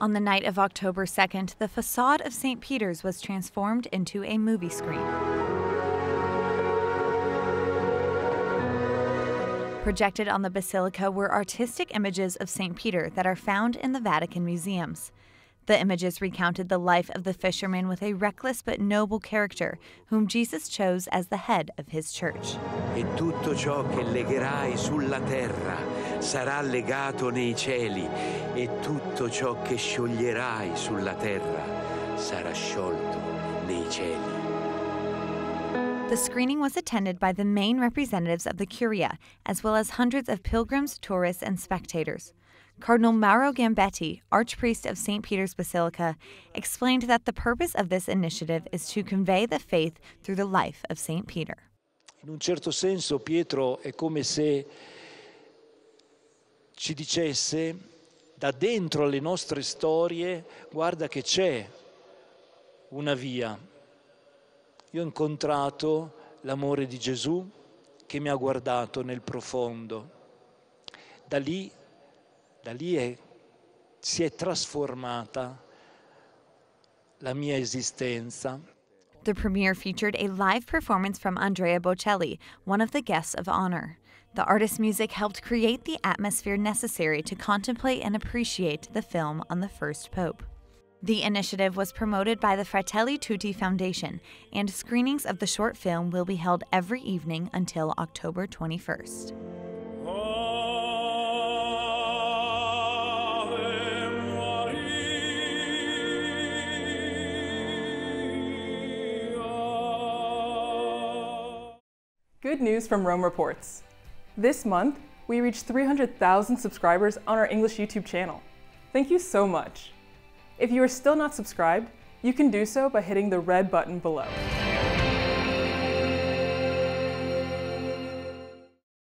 On the night of October 2nd, the facade of St. Peter's was transformed into a movie screen. Projected on the basilica were artistic images of St. Peter that are found in the Vatican Museums. The images recounted the life of the fisherman with a reckless but noble character, whom Jesus chose as the head of his church. E tutto ciò che legherai sulla terra sarà legato nei cieli, e tutto ciò che scioglierai sulla terra sarà sciolto nei cieli. The screening was attended by the main representatives of the Curia, as well as hundreds of pilgrims, tourists, and spectators. Cardinal Mauro Gambetti, Archpriest of St. Peter's Basilica, explained that the purpose of this initiative is to convey the faith through the life of St. Peter. In un certo senso, Pietro è come se ci dicesse, da dentro le nostre storie, guarda che c'è una via. Io ho incontrato l'amore di Gesù che mi ha guardato nel profondo. Da lì si è trasformata la mia esistenza. The premiere featured a live performance from Andrea Bocelli, one of the guests of honor. The artist's music helped create the atmosphere necessary to contemplate and appreciate the film on the first pope. The initiative was promoted by the Fratelli Tutti Foundation, and screenings of the short film will be held every evening until October 21st. Good news from Rome Reports. This month, we reached 300,000 subscribers on our English YouTube channel. Thank you so much. If you are still not subscribed, you can do so by hitting the red button below.